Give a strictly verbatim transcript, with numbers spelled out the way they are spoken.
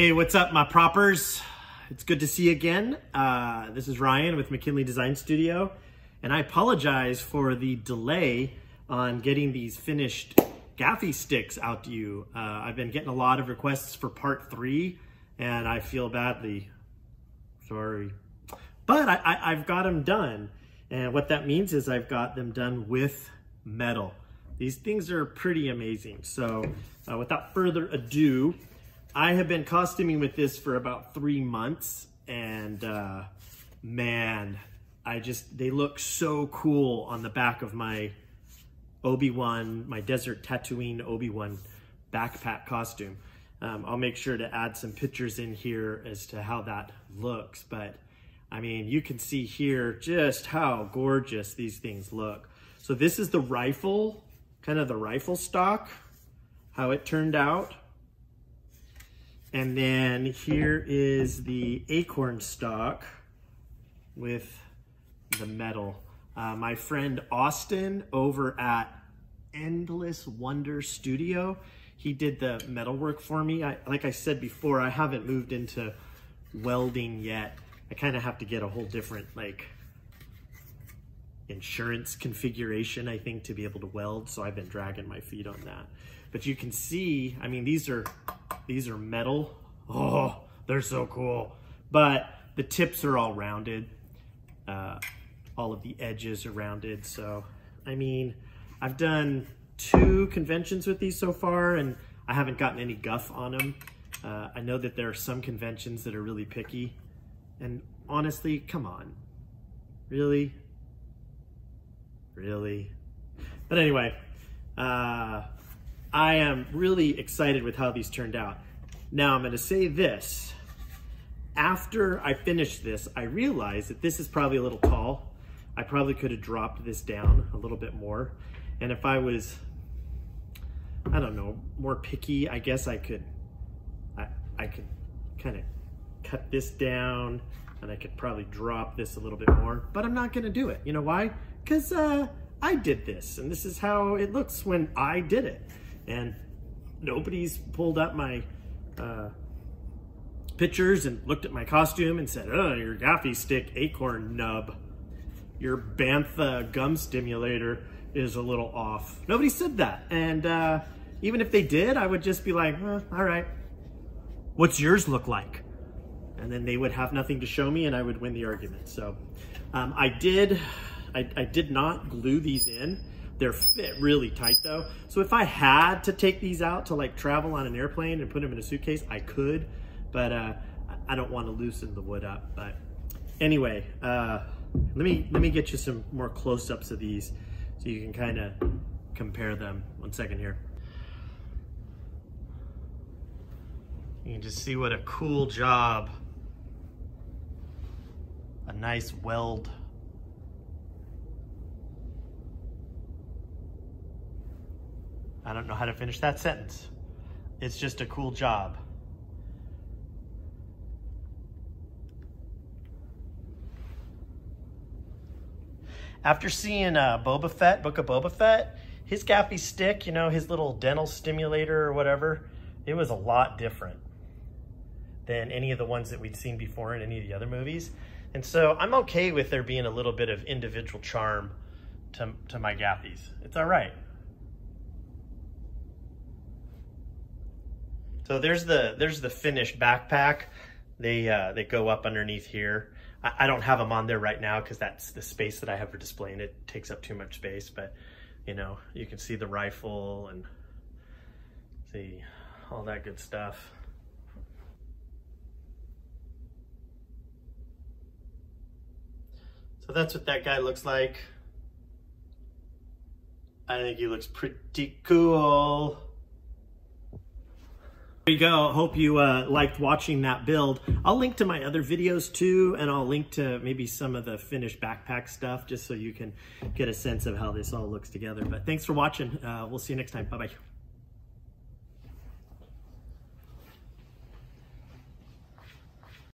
Hey, what's up, my proppers? It's good to see you again. Uh, this is Ryan with McKinley Design Studio, and I apologize for the delay on getting these finished Gaffi sticks out to you. Uh, I've been getting a lot of requests for part three, and I feel badly. Sorry. But I, I, I've got them done, and what that means is I've got them done with metal. These things are pretty amazing, so uh, without further ado, I have been costuming with this for about three months, and uh, man, I just, they look so cool on the back of my Obi-Wan, my Desert Tatooine Obi-Wan backpack costume. Um, I'll make sure to add some pictures in here as to how that looks, but I mean, you can see here just how gorgeous these things look. So this is the rifle, kind of the rifle stock, how it turned out. And then here is the acorn stock with the metal. Uh, my friend Austin over at Endless Wonder Studio, he did the metal work for me. I, like I said before, I haven't moved into welding yet. I kind of have to get a whole different like insurance configuration, I think, to be able to weld. So I've been dragging my feet on that. But you can see, I mean, these are these are metal. Oh, they're so cool. But the tips are all rounded. Uh, all of the edges are rounded. So, I mean, I've done two conventions with these so far, and I haven't gotten any guff on them. Uh, I know that there are some conventions that are really picky. And honestly, come on. Really? Really? But anyway, uh, I am really excited with how these turned out. Now I'm gonna say this. After I finished this, I realized that this is probably a little tall. I probably could have dropped this down a little bit more. And if I was, I don't know, more picky, I guess I could, I, I could kind of cut this down, and I could probably drop this a little bit more, but I'm not gonna do it. You know why? Because uh, I did this, and this is how it looks when I did it. And nobody's pulled up my uh, pictures and looked at my costume and said, oh, your Gaffi Stick acorn nub, your Bantha gum stimulator is a little off. Nobody said that. And uh, even if they did, I would just be like, oh, all right, what's yours look like? And then they would have nothing to show me, and I would win the argument. So um, I did, I, I did not glue these in. They're fit really tight though. So if I had to take these out to like travel on an airplane and put them in a suitcase, I could, but uh, I don't want to loosen the wood up. But anyway, uh, let me let me get you some more close-ups of these so you can kind of compare them. One second here. You can just see what a cool job. A nice weld. I don't know how to finish that sentence. It's just a cool job. After seeing uh, Boba Fett, Book of Boba Fett, his Gaffi Stick, you know, his little dental stimulator or whatever, it was a lot different than any of the ones that we'd seen before in any of the other movies. And so I'm okay with there being a little bit of individual charm to, to my Gaffis. It's all right. So there's the there's the finished backpack. They, uh, they go up underneath here. I, I don't have them on there right now because that's the space that I have for displaying. It takes up too much space, but you know, you can see the rifle and see all that good stuff. So that's what that guy looks like. I think he looks pretty cool. There you go. Hope you uh, liked watching that build. I'll link to my other videos too, and I'll link to maybe some of the finished backpack stuff just so you can get a sense of how this all looks together. But thanks for watching. Uh, we'll see you next time. Bye-bye.